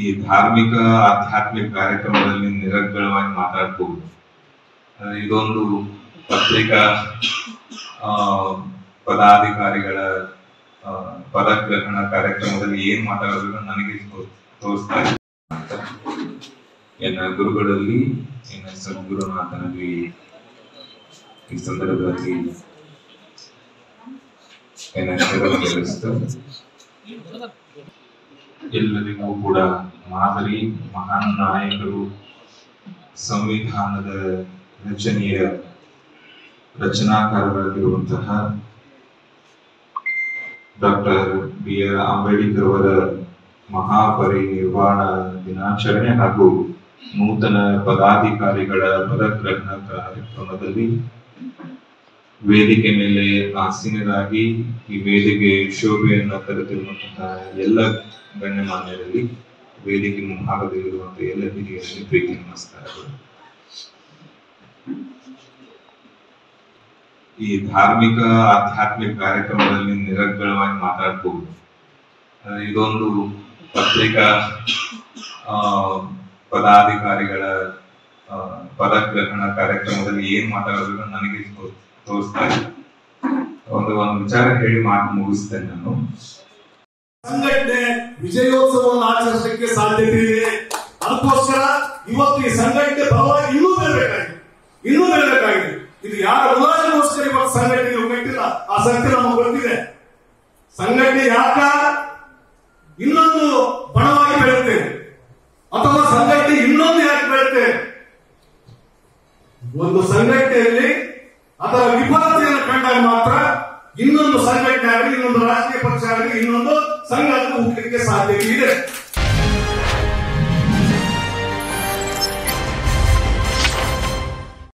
ಈ ಧಾರ್ಮಿಕ ಆಧ್ಯಾತ್ಮಿಕ ಕಾರ್ಯಕ್ರಮದಲ್ಲಿ ನಿರರ್ಗಳವಾಗಿ ಮಾತಾಡಬಹುದು ಇದೊಂದು ಪತ್ರಿಕಾ ಪದಾಧಿಕಾರಿಗಳ ಪದಗ್ರಹಣ ಕಾರ್ಯಕ್ರಮದಲ್ಲಿ ಏನು ಮಾತಾಡಬೇಕು ನನಗೆ ತೋರಿಸುತ್ತಾರೆ ಅಂತ ಎನ್ನ ಗುರುಗಳಲ್ಲಿ ಎನ್ನ ಸದ್ಗುರುನಾಥನಲ್ಲಿ ಈ ಸಂದರ್ಭದಲ್ಲಿ ಎನ್ನ ಶರಣರಸ್ತು ಎಲ್ಲರಿಗೂ ಕೂಡ ಮಾದರಿ ಮಹಾನ್ ನಾಯಕರು ಸಂವಿಧಾನದ ರಚನೆಯ ರಚನಾಕಾರರಾಗಿರುವಂತಹ ಡಾಕ್ಟರ್ ಬಿ ಆರ್ ಅಂಬೇಡ್ಕರ್ ಅವರ ಮಹಾಪರಿನಿರ್ವಾಣ ದಿನಾಚರಣೆ ಹಾಗೂ ನೂತನ ಪದಾಧಿಕಾರಿಗಳ ಪದಗ್ರಹಣ ಕಾರ್ಯಕ್ರಮದಲ್ಲಿ ವೇದಿಕೆ ಮೇಲೆ ಆಸೀನರಾಗಿ ಈ ವೇದಿಕೆ ಶೋಭೆಯನ್ನು ತರುತ್ತಿರುವಂತಹ ಎಲ್ಲ ಗಣ್ಯಮಾನ್ಯರಲ್ಲಿ ವೇದಿಕೆ ಮುಂಭಾಗದಲ್ಲಿರುವಂತಹ ಎಲ್ಲ ಹಿರಿಯರಲ್ಲಿ ಪ್ರೀತಿ ನಮಸ್ಕಾರಗಳು. ಈ ಧಾರ್ಮಿಕ ಆಧ್ಯಾತ್ಮಿಕ ಕಾರ್ಯಕ್ರಮದಲ್ಲಿ ನಿರರ್ಗಳವಾಗಿ ಮಾತಾಡಬಹುದು ಇದೊಂದು ಪತ್ರಿಕಾ ಪದಾಧಿಕಾರಿಗಳ ಪದಗ್ರಹಣ ಕಾರ್ಯಕ್ರಮದಲ್ಲಿ ಏನ್ ಮಾತಾಡಬೇಕು ನನಗೆ ತೋರಿಸ್ತಾರೆ ಒಂದು ವಿಚಾರ ಹೇಳಿ ಮಾತು ಮುಗಿಸ್ತೇನೆ. ನಾನು ಸಂಘಟನೆ ವಿಜಯೋತ್ಸವವನ್ನು ಆಚರಿಸಲಿಕ್ಕೆ ಸಾಧ್ಯತೆ ಇದೆ. ಅದಕ್ಕೋಸ್ಕರ ಇವತ್ತು ಈ ಸಂಘಟನೆ ಭಾವ ಇನ್ನೂ ಬೆಳಬೇಕಾಗಿದೆ. ಇದು ಯಾರ ಉದಾಹರಣೆಗೋಸ್ಕರ ಇವತ್ತು ಸಂಘಟನೆ ಕಟ್ಟಿಲ್ಲ, ಆ ಸತ್ಯ ನಮಗೆ ಗೊತ್ತಿದೆ. ಸಂಘಟನೆ ಯಾಕ ಇನ್ನೊಂದು ಬಣವಾಗಿ ಬೆಳೆಯುತ್ತೆ ಅಥವಾ ಸಂಘಟನೆ ಇನ್ನೊಂದು ಯಾಕೆ ಬೆಳೆಯುತ್ತೆ? ಒಂದು ಸಂಘಟನೆಯಲ್ಲಿ ಅದರ ವಿಫಲತೆಯನ್ನು ಕಂಡಾಗ ಮಾತ್ರ ಇನ್ನೊಂದು ಸಂಘಟನೆ ಆಗಲಿ, ಇನ್ನೊಂದು ರಾಜಕೀಯ ಪಕ್ಷ ಆಗಲಿ, ಇನ್ನೊಂದು ಸಂಘ ಹುಟ್ಟಲಿಕ್ಕೆ ಸಾಧ್ಯತೆ ಇದೆ.